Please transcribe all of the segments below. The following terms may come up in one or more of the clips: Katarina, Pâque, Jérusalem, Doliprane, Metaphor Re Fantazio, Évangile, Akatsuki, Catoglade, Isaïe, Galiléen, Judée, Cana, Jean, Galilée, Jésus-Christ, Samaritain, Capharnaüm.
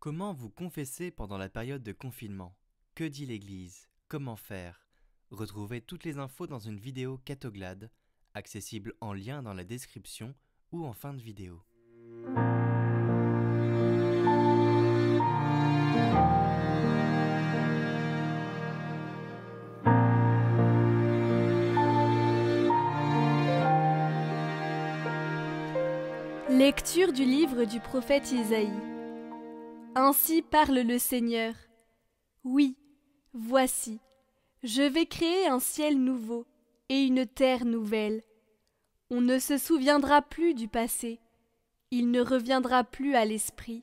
Comment vous confesser pendant la période de confinement? Que dit l'Église? Comment faire? Retrouvez toutes les infos dans une vidéo Catoglade, accessible en lien dans la description ou en fin de vidéo. Lecture du livre du prophète Isaïe. Ainsi parle le Seigneur. Oui, voici, je vais créer un ciel nouveau et une terre nouvelle. On ne se souviendra plus du passé, il ne reviendra plus à l'esprit.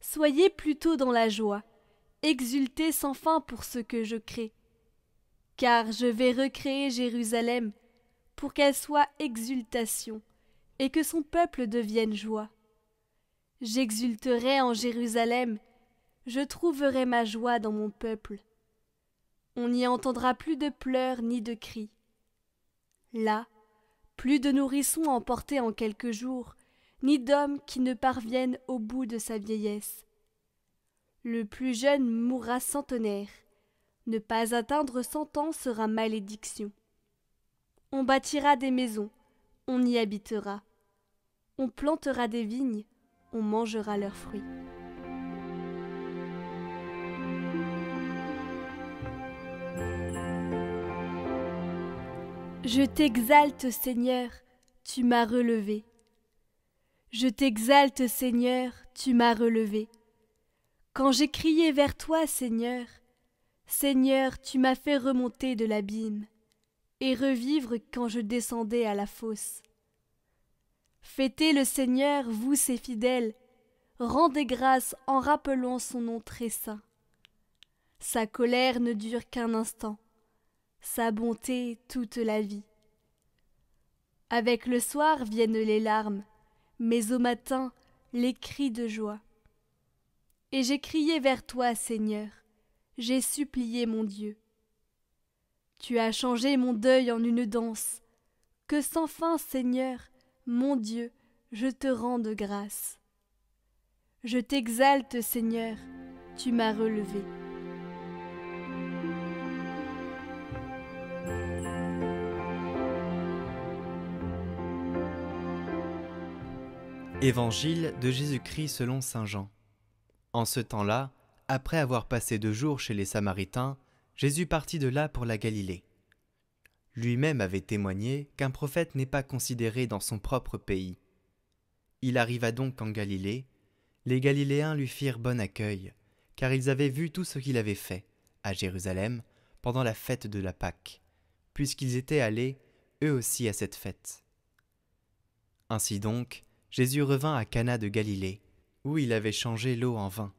Soyez plutôt dans la joie, exultez sans fin pour ce que je crée. Car je vais recréer Jérusalem pour qu'elle soit exultation et que son peuple devienne joie. J'exulterai en Jérusalem, je trouverai ma joie dans mon peuple. On n'y entendra plus de pleurs ni de cris. Là, plus de nourrissons emportés en quelques jours, ni d'hommes qui ne parviennent au bout de sa vieillesse. Le plus jeune mourra centenaire, ne pas atteindre 100 ans sera malédiction. On bâtira des maisons, on y habitera. On plantera des vignes, on mangera leurs fruits. Je t'exalte, Seigneur, tu m'as relevé. Je t'exalte, Seigneur, tu m'as relevé. Quand j'ai crié vers toi, Seigneur, Seigneur, tu m'as fait remonter de l'abîme et revivre quand je descendais à la fosse. Fêtez le Seigneur, vous ses fidèles, rendez grâce en rappelant son nom très saint. Sa colère ne dure qu'un instant, sa bonté toute la vie. Avec le soir viennent les larmes, mais au matin les cris de joie. Et j'ai crié vers toi, Seigneur, j'ai supplié mon Dieu. Tu as changé mon deuil en une danse, que sans fin, Seigneur, mon Dieu, je te rende grâce. Je t'exalte, Seigneur, tu m'as relevé. Évangile de Jésus-Christ selon saint Jean. En ce temps-là, après avoir passé 2 jours chez les Samaritains, Jésus partit de là pour la Galilée. Lui-même avait témoigné qu'un prophète n'est pas considéré dans son propre pays. Il arriva donc en Galilée, les Galiléens lui firent bon accueil, car ils avaient vu tout ce qu'il avait fait, à Jérusalem, pendant la fête de la Pâque, puisqu'ils étaient allés, eux aussi, à cette fête. Ainsi donc, Jésus revint à Cana de Galilée, où il avait changé l'eau en vin.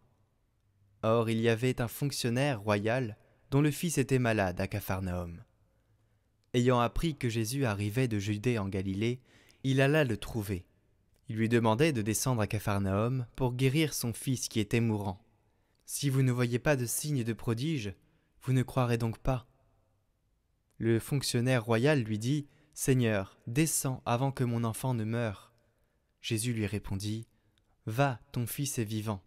Or, il y avait un fonctionnaire royal dont le fils était malade à Capharnaüm. Ayant appris que Jésus arrivait de Judée en Galilée, il alla le trouver. Il lui demandait de descendre à Capharnaüm pour guérir son fils qui était mourant. « Si vous ne voyez pas de signes de prodige, vous ne croirez donc pas. » Le fonctionnaire royal lui dit « Seigneur, descends avant que mon enfant ne meure. » Jésus lui répondit « Va, ton fils est vivant. »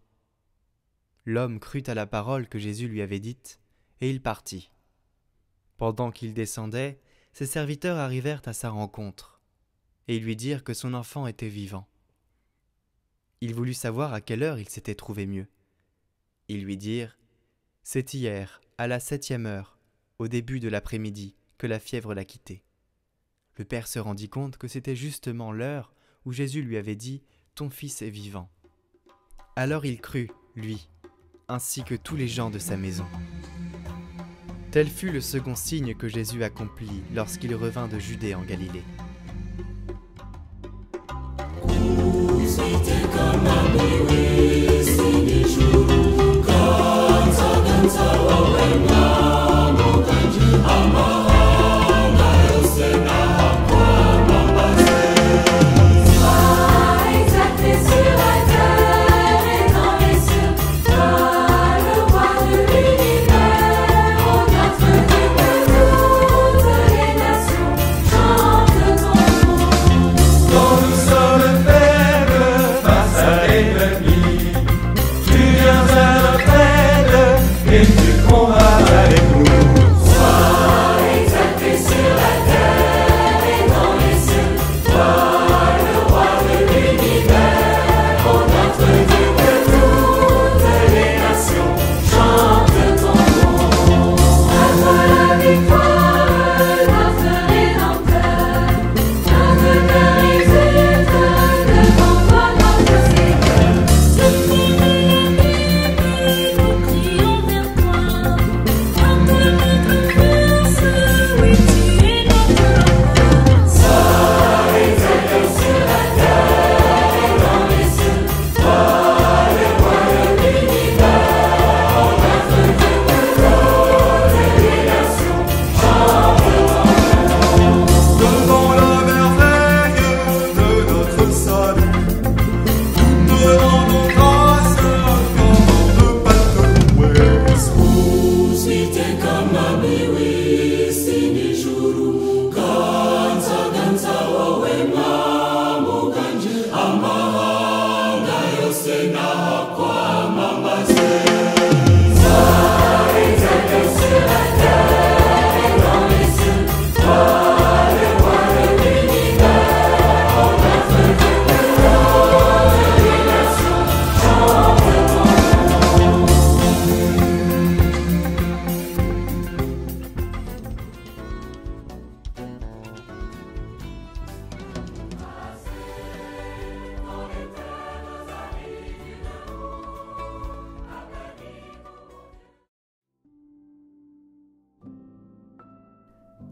L'homme crut à la parole que Jésus lui avait dite, et il partit. Pendant qu'il descendait, ses serviteurs arrivèrent à sa rencontre, et ils lui dirent que son enfant était vivant. Il voulut savoir à quelle heure il s'était trouvé mieux. Ils lui dirent « C'est hier, à la 7e heure, au début de l'après-midi, que la fièvre l'a quitté. » Le père se rendit compte que c'était justement l'heure où Jésus lui avait dit « Ton fils est vivant. » Alors il crut, lui, ainsi que tous les gens de sa maison. Tel fut le second signe que Jésus accomplit lorsqu'il revint de Judée en Galilée.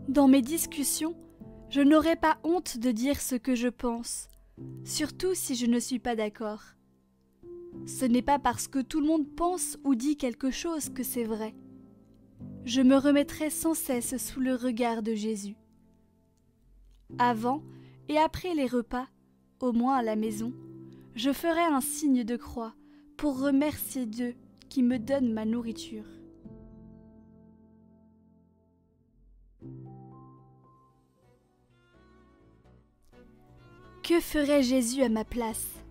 Dans mes discussions, je n'aurai pas honte de dire ce que je pense, surtout si je ne suis pas d'accord. Ce n'est pas parce que tout le monde pense ou dit quelque chose que c'est vrai. Je me remettrai sans cesse sous le regard de Jésus. Avant et après les repas, au moins à la maison, je ferai un signe de croix pour remercier Dieu qui me donne ma nourriture. Que ferait Jésus à ma place?